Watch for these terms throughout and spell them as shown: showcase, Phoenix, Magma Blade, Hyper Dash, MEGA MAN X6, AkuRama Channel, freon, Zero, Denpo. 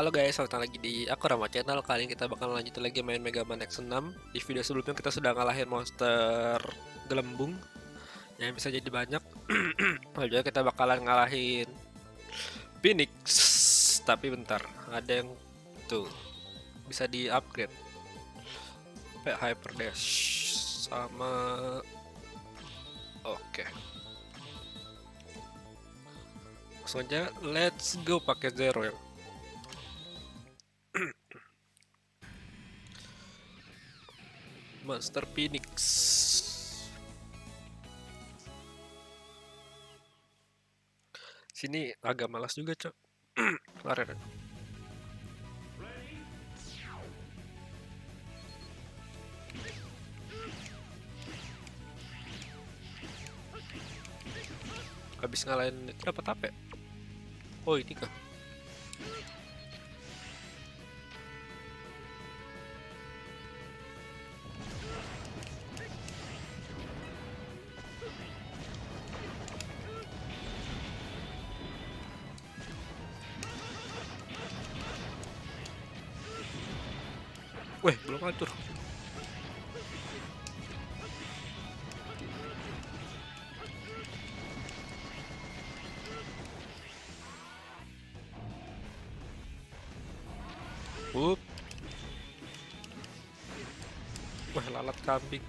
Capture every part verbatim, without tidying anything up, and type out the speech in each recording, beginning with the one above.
Halo guys, selamat lagi di AkuRama Channel. Kali ini kita bakal lanjut lagi main Mega Man X enam. Di video sebelumnya kita sudah ngalahin monster gelembung yang bisa jadi banyak. Lalu kita bakalan ngalahin Phoenix. Tapi bentar, ada yang tuh bisa di upgrade Hyper Dash sama oke okay. Langsung aja, let's go pakai Zero ya. Monster Phoenix. Sini agak malas juga, Cok. Lari. Habis ngalahin itu dapat apa? Oh, ini kah? Weh, belum atur. Up. Wah, lalat kambing. Up.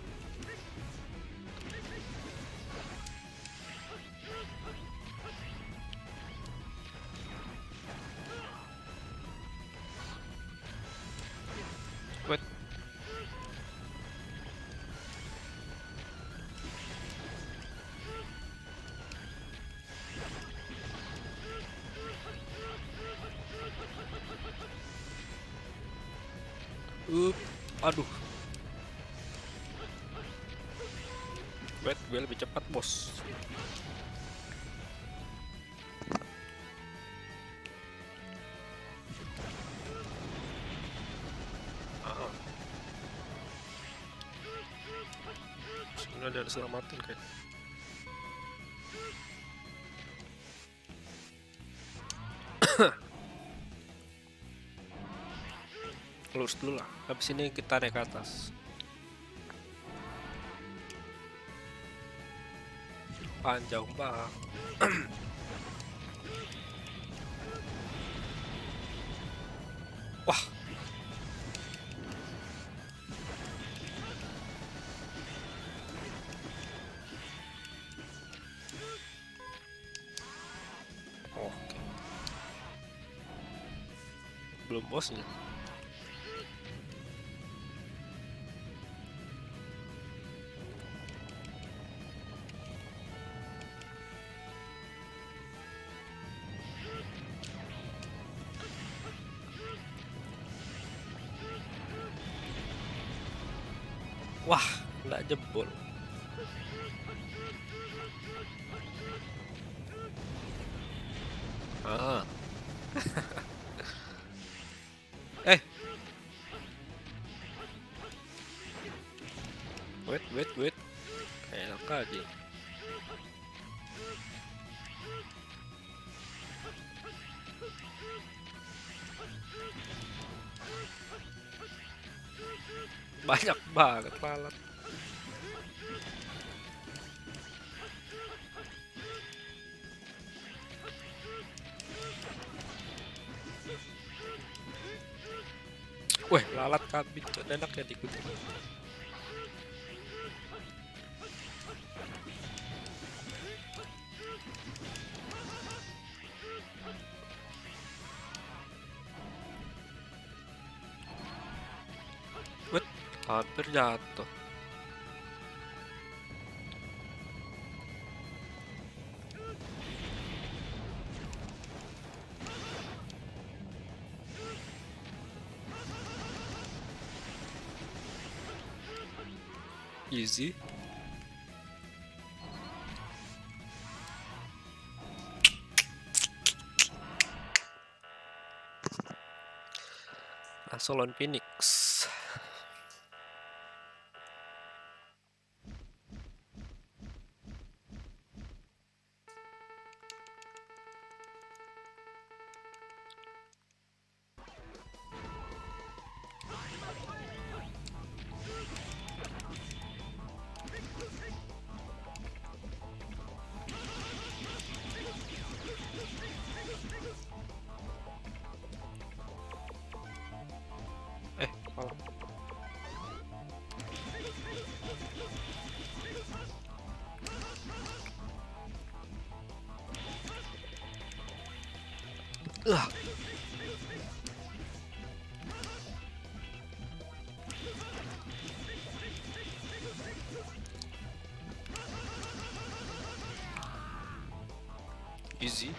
Aduh, wait, gue lebih cepat bos. Ah, sebenarnya ada selamatin kayak. Lurus dulu lah, habis ini kita naik ke atas. Panjang banget. Wah. Oke. Belum bosnya. Wah, nggak jebol. Ah. eh. Wait, wait, wait. Enak aja. Banyak banget lalat. Weh, lalat kambing tuh enak ya diikuti. Hampir jatuh. Easy. Asolon Phoenix. Ugh. Easy.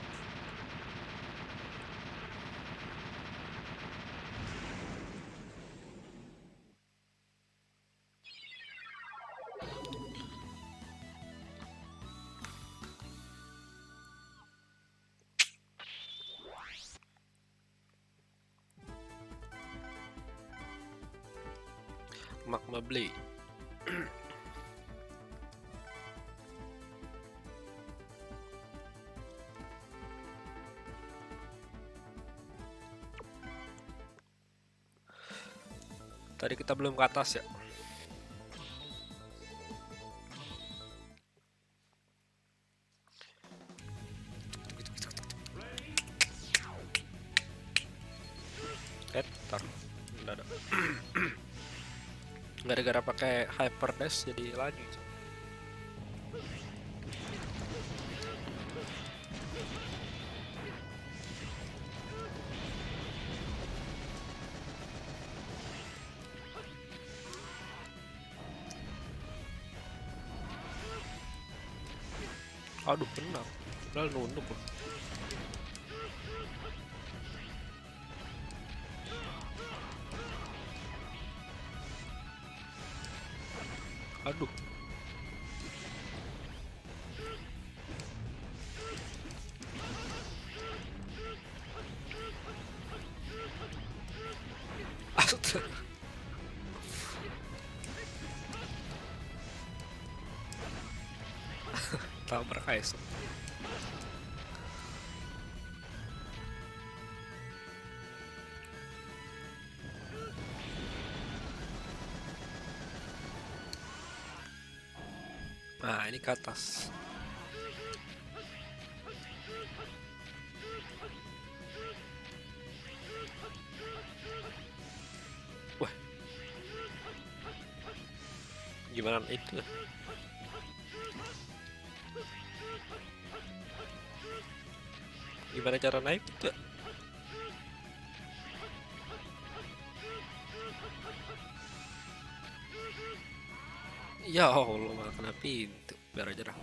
Magma Blade. Tadi kita belum ke atas ya. Eh, tar. Enggak ada. Gara-gara pakai Hyper Dash jadi laju. Aduh, kena. Udah nunduk loh. Aduh. Tabrak guys. Nah, ini ke atas. Wah. Gimana itu? Gimana cara naik itu? Ya Allah, malah kena pintu. Biar aja dah.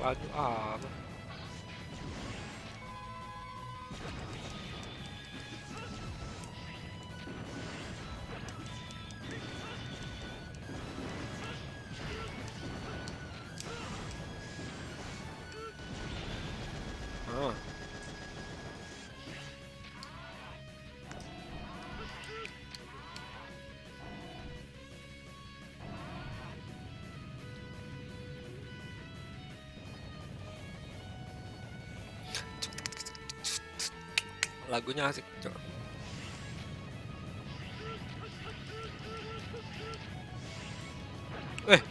Laju amat. Lagunya asik, coba. Eh.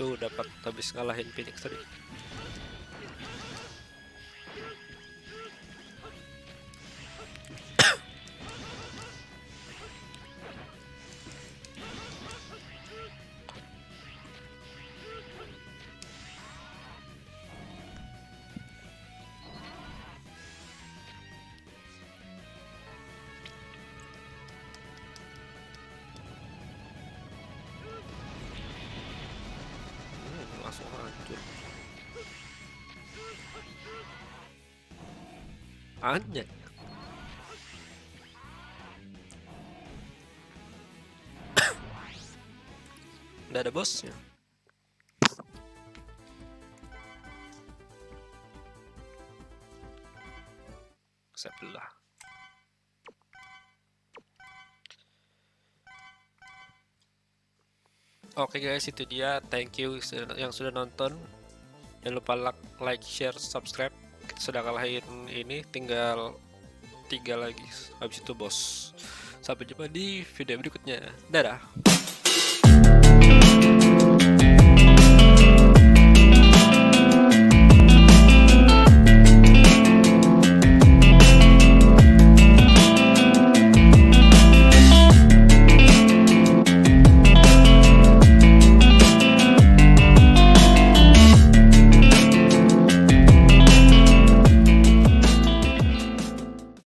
Tuh, dapat habis ngalahin Phoenix tadi. Anjay. Udah ada bosnya. Sebelah. Oke guys, itu dia. Thank you yang sudah nonton. Jangan lupa like, share, subscribe. Kita sudah kalahin ini, tinggal tiga lagi. Habis itu bos. Sampai jumpa di video berikutnya. Dadah.